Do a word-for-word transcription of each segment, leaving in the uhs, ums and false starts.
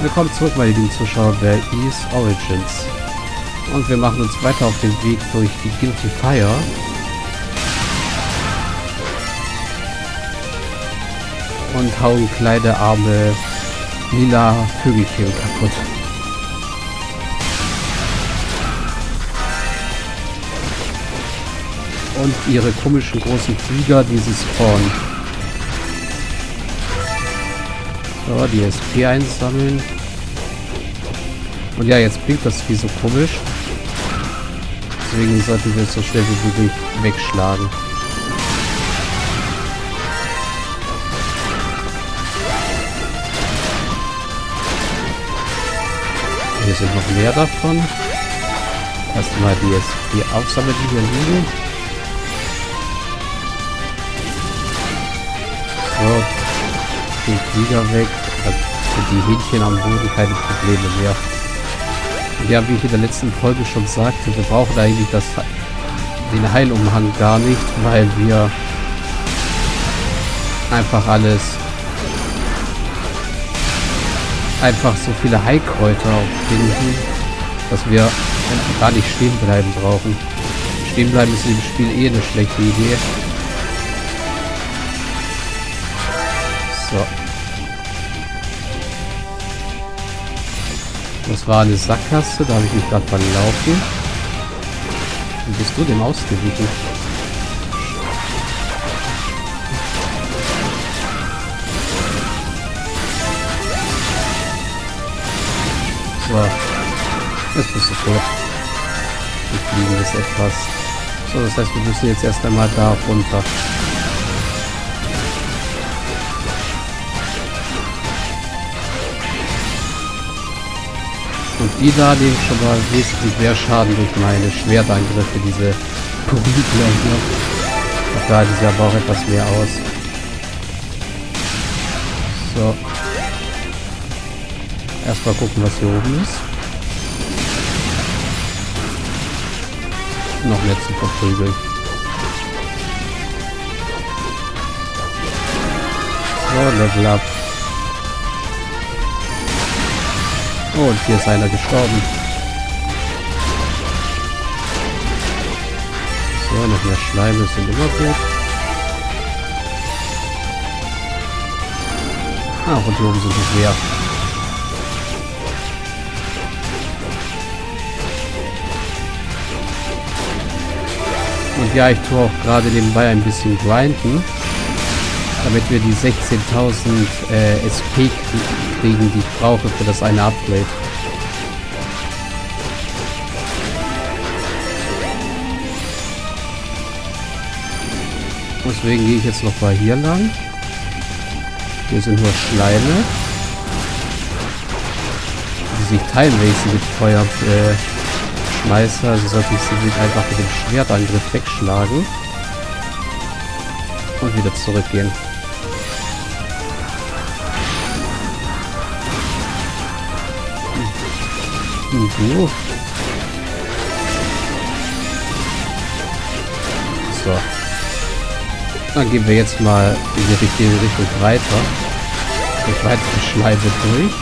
Willkommen zurück, meine lieben Zuschauer der East Origins. Und wir machen uns weiter auf den Weg durch die Guilty Fire. Und hauen kleine, arme, lila Vögelchen kaputt. Und ihre komischen großen Flieger, die sie spawnen. So, die S P einsammeln. Und ja, jetzt blinkt das wie so komisch. Deswegen sollten wir es so schnell wie möglich wegschlagen. Hier sind noch mehr davon. Erstmal die S P aufsammeln, die hier liegen. Den Flieger weg, also die Hähnchen am Boden keine Probleme mehr. Und ja, wie ich in der letzten Folge schon sagte, wir brauchen eigentlich das, den Heilumhang gar nicht, weil wir einfach alles, einfach so viele Heilkräuter finden, dass wir gar nicht stehen bleiben brauchen. Stehen bleiben ist in dem Spiel eh eine schlechte Idee. Das war eine Sackgasse, da habe ich mich gerade verlaufen. Wie bist du dem ausgewichen? So, jetzt bist du tot. Die Fliegen ist etwas. So, das heißt, wir müssen jetzt erst einmal da runter. Und die da nehmen schon mal wesentlich mehr Schaden durch meine Schwertangriffe, diese Purikler hier. Auch da sieht aber auch etwas mehr aus. So. Erstmal gucken, was hier oben ist. Noch mehr zu verprügeln. So, Level Up. Oh, und hier ist einer gestorben. So, noch mehr Schleime sind immer gut. Ah, und hier oben sind es mehr. Und ja, ich tue auch gerade nebenbei ein bisschen grinden, damit wir die sechzehntausend äh, S P kriegen, die ich brauche für das eine Upgrade. Deswegen gehe ich jetzt noch mal hier lang. Hier sind nur Schleime, die sich teilen, wenn ich sie mit Feuer äh, schmeiße. Also sollte ich sie nicht einfach mit dem Schwertangriff wegschlagen und wieder zurückgehen. So. Dann gehen wir jetzt mal in die richtige Richtung weiter. Durch weitere Schleife durch.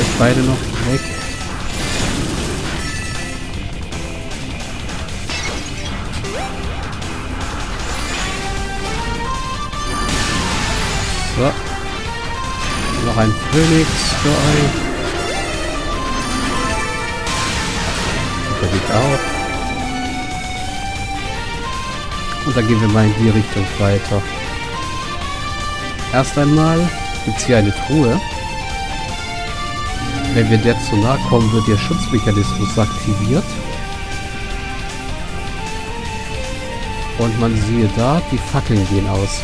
Euch beide noch weg. So. Noch ein Phönix für euch. Der liegt auch. Und dann gehen wir mal in die Richtung weiter. Erst einmal gibt es hier eine Truhe. Wenn wir der zu nahe kommen, wird der Schutzmechanismus aktiviert. Und man sieht da, die Fackeln gehen aus.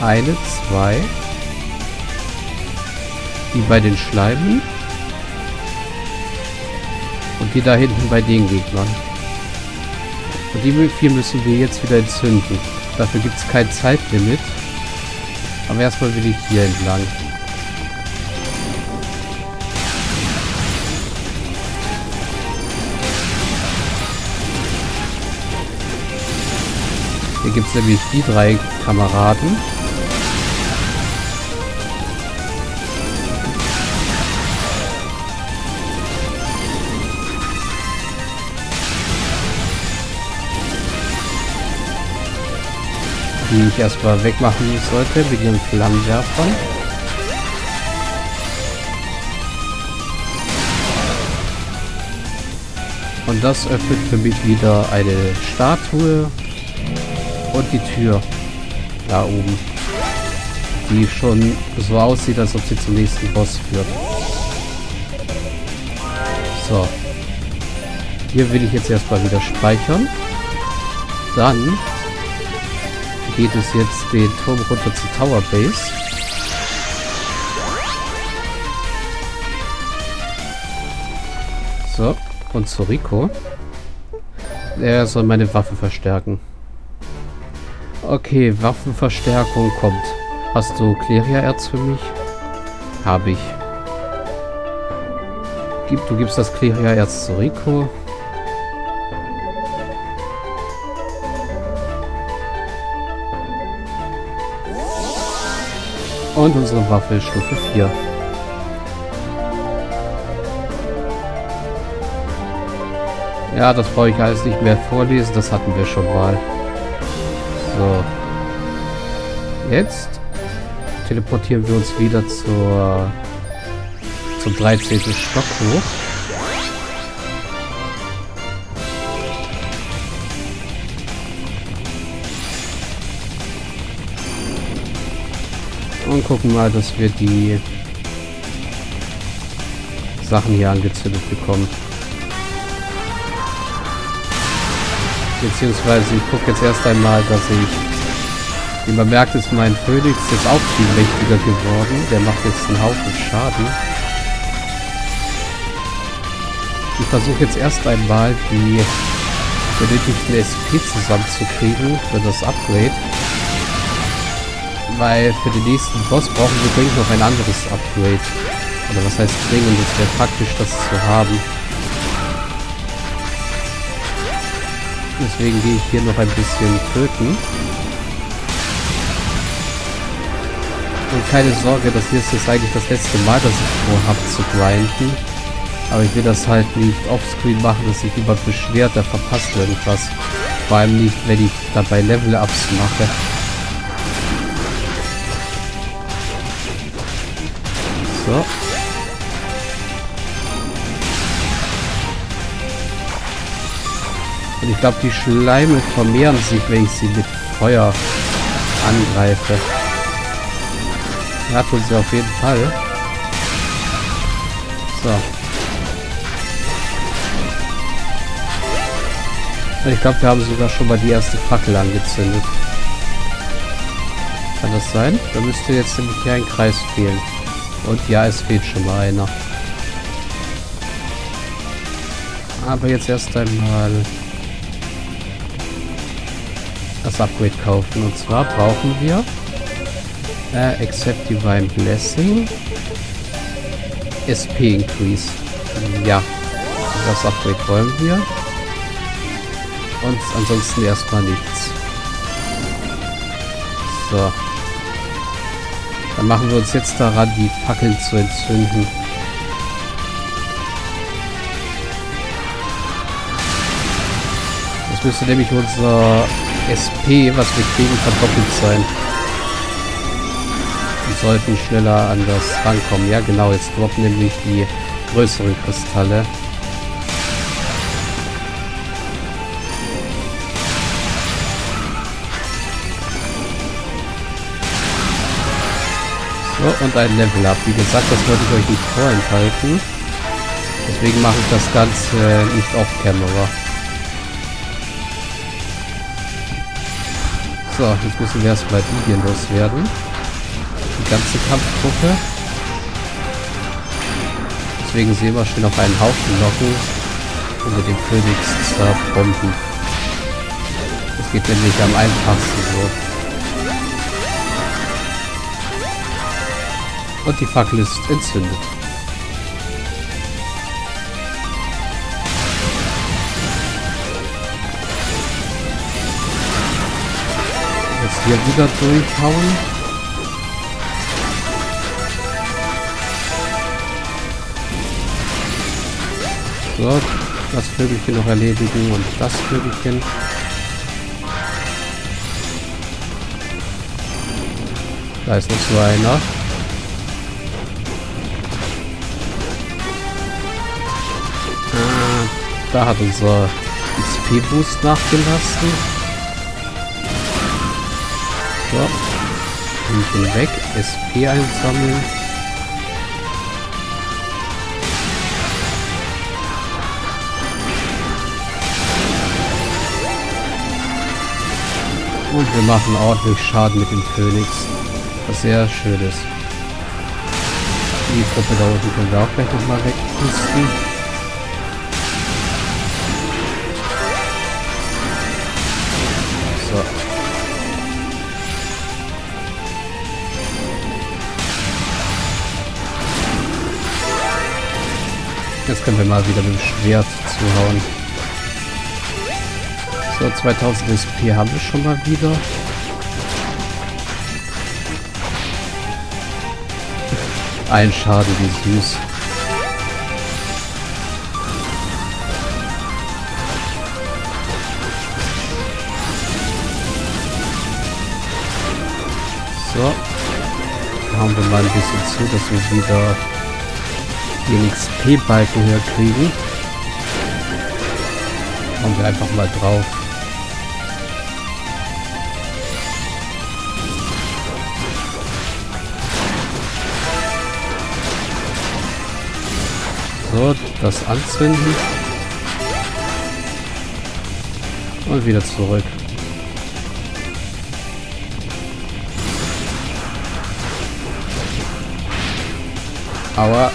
Eine, zwei. Die bei den Schleimen. Und die da hinten bei den Gegnern. Und die vier müssen wir jetzt wieder entzünden. Dafür gibt es kein Zeitlimit. Aber erstmal will ich hier entlang. Hier gibt es nämlich die drei Kameraden. Die ich erstmal wegmachen sollte mit den Flammenwerfern. Und das öffnet für mich wieder eine Statue und die Tür da oben, die schon so aussieht, als ob sie zum nächsten Boss führt. So, hier will ich jetzt erstmal wieder speichern. Dann geht es jetzt den Turm runter zu Tower Base. So, und zu Rico. Er soll meine Waffe verstärken. Okay, Waffenverstärkung kommt. Hast du Kleria Erz für mich? Habe ich. Gib, du gibst das Kleria Erz zu Rico. Und unsere Waffe ist Stufe vier. Ja, das brauche ich alles nicht mehr vorlesen, das hatten wir schon mal. So. Jetzt teleportieren wir uns wieder zur, zum dreizehnten Stock hoch. Und gucken mal, dass wir die Sachen hier angezündet bekommen. Beziehungsweise ich gucke jetzt erst einmal, dass ich... Wie man merkt, ist mein Phoenix jetzt auch viel mächtiger geworden. Der macht jetzt einen Haufen Schaden. Ich versuche jetzt erst einmal die benötigten S P zusammenzukriegen für das Upgrade. Weil für den nächsten Boss brauchen wir dringend noch ein anderes Upgrade. Oder was heißt dringend? Es wäre praktisch, das zu haben. Deswegen gehe ich hier noch ein bisschen töten. Und keine Sorge, das hier ist jetzt eigentlich das letzte Mal, dass ich vorhabe zu grinden. Aber ich will das halt nicht offscreen machen, dass sich jemand beschwert, der verpasst irgendwas. Vor allem nicht, wenn ich dabei Level-Ups mache. So. Und ich glaube, die Schleime vermehren sich, wenn ich sie mit Feuer angreife. Ja, tun sie auf jeden Fall. So. Und ich glaube, wir haben sogar schon mal die erste Fackel angezündet. Kann das sein? Da müsste jetzt nämlich hier ein Kreis fehlen. Und ja, es fehlt schon mal einer. Aber jetzt erst einmal das Upgrade kaufen. Und zwar brauchen wir äh, Accept Divine Blessing, S P Increase. Ja, das Upgrade wollen wir. Und ansonsten erstmal nichts. So. Dann machen wir uns jetzt daran, die Fackeln zu entzünden. Das müsste nämlich unser S P, was wir kriegen, verdoppelt sein. Wir sollten schneller an das rankommen. Ja genau, jetzt droppen nämlich die größeren Kristalle. So, und ein Level-Up. Wie gesagt, das wollte ich euch nicht vorenthalten. Deswegen mache ich das Ganze nicht off-camera. So, jetzt müssen wir erstmal die hier loswerden. Die ganze Kampfgruppe. Deswegen sehen wir schon auf einen Haufen locken und mit dem Phoenix zerbomben. Das geht nämlich am einfachsten so. Und die Fackel ist entzündet. hier wieder durchhauen. So, das Vögelchen noch erledigen und das Vögelchen. Da ist noch so einer. Da hat unser X P-Boost nachgelassen. So. Hühnchen weg. S P einsammeln. Und wir machen ordentlich Schaden mit dem Phoenix. Was sehr schön ist. Die Gruppe da unten können wir auch gleich nochmal wegpusten. Jetzt können wir mal wieder mit dem Schwert zuhauen. So, zweitausend S P haben wir schon mal wieder. Ein Schaden, wie süß. So, hauen wir mal ein bisschen zu, dass wir wieder den X P-Balken höher kriegen. Hauen wir einfach mal drauf. So, das anzünden. Und wieder zurück. Aber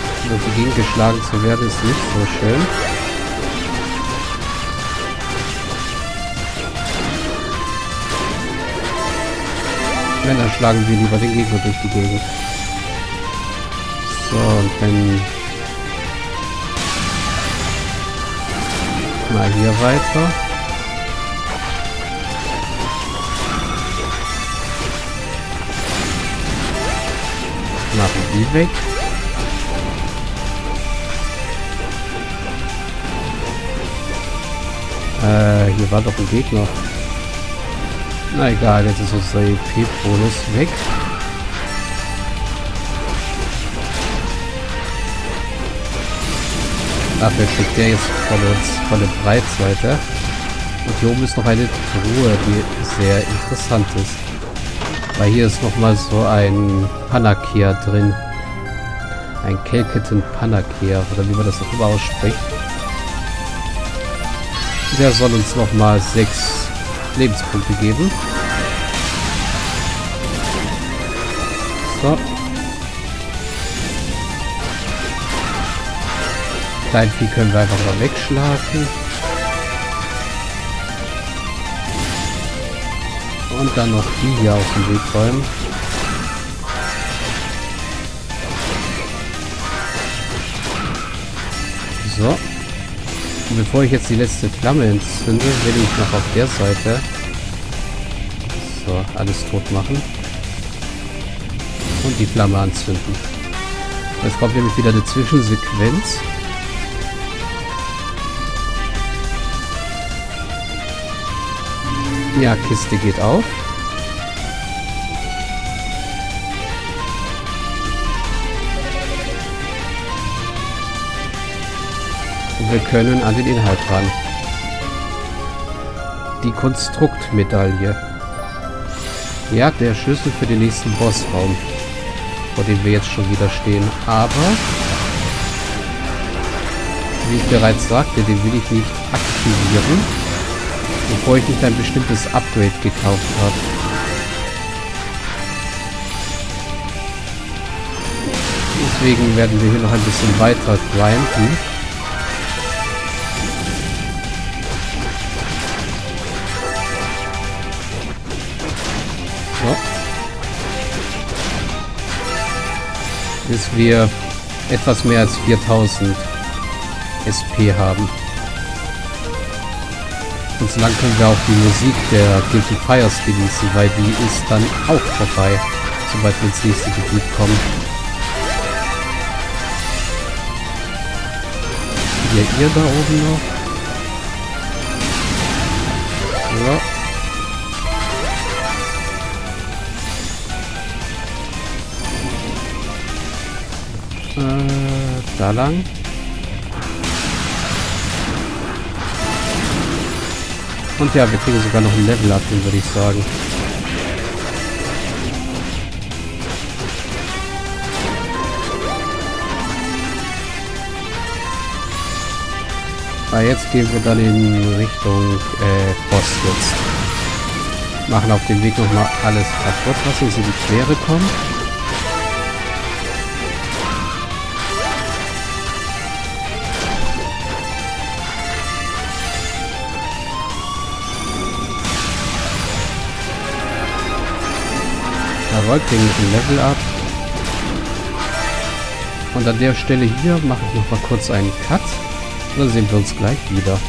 dagegen geschlagen zu werden ist nicht so schön. Wenn, dann schlagen wir lieber den Gegner durch die Gegend. So, und wenn... Mal hier weiter. Machen die weg. Äh, hier war doch ein Gegner. Na egal, jetzt ist unser E P-Bonus weg. Dafür kriegt der jetzt von uns volle Breitseite. Und hier oben ist noch eine Truhe, die sehr interessant ist. Weil hier ist nochmal so ein Panakia drin. Ein Kelketten Panakia, oder wie man das auch immer ausspricht. Der soll uns nochmal sechs Lebenspunkte geben. So. Kleinvieh können wir einfach mal wegschlagen. Und dann noch die hier aus dem Weg räumen. So. Bevor ich jetzt die letzte Flamme entzünde, will ich noch auf der Seite so alles tot machen und die Flamme anzünden. Jetzt kommt nämlich wieder eine Zwischensequenz. Ja, Kiste geht auf. Wir können an den Inhalt ran. Die Konstruktmedaille. Ja, der Schlüssel für den nächsten Bossraum, vor dem wir jetzt schon wieder stehen. Aber, wie ich bereits sagte, den will ich nicht aktivieren, bevor ich nicht ein bestimmtes Upgrade gekauft habe. Deswegen werden wir hier noch ein bisschen weiter grinden. Bis wir etwas mehr als viertausend S P haben. Und so lange können wir auch die Musik der Guilty Fires genießen, weil die ist dann auch vorbei, sobald wir ins nächste Gebiet kommen. Hier, ihr da oben noch. Ja. Äh, da lang. Und ja, wir kriegen sogar noch ein Level ab, würde ich sagen. Ah, jetzt gehen wir dann in Richtung äh, Boss jetzt. Machen auf dem Weg nochmal alles kaputt, was uns in die Quere kommt. Jawohl, kriegen wir ein Level ab. Und an der Stelle hier mache ich nochmal kurz einen Cut. Dann sehen wir uns gleich wieder.